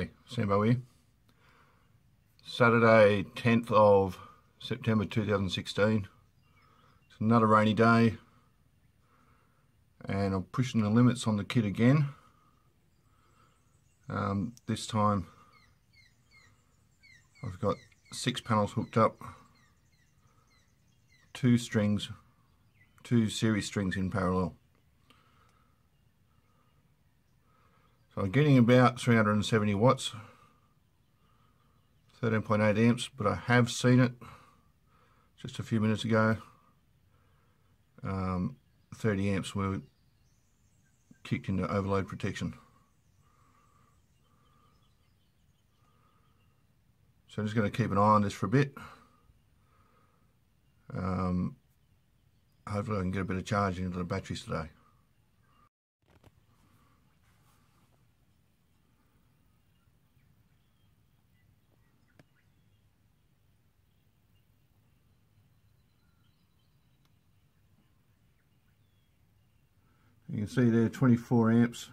Hi, Sam Bowie. Saturday 10th of September 2016. It's another rainy day and I'm pushing the limits on the kit again. This time I've got 6 panels hooked up, 2 series strings in parallel. So I'm getting about 370 watts, 13.8 amps, but I have seen it just a few minutes ago. 30 amps were kicked into overload protection. So I'm just going to keep an eye on this for a bit. Hopefully I can get a bit of charge into the batteries today. You can see there 24 amps,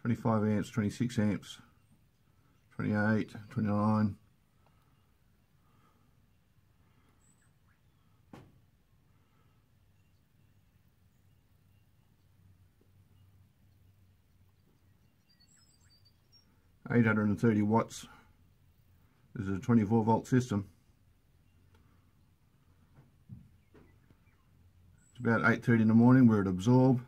25 amps, 26 amps, 28, 29. Eight 830 watts. This is a 24-volt system. It's about 8:30 in the morning. We're at Absorb.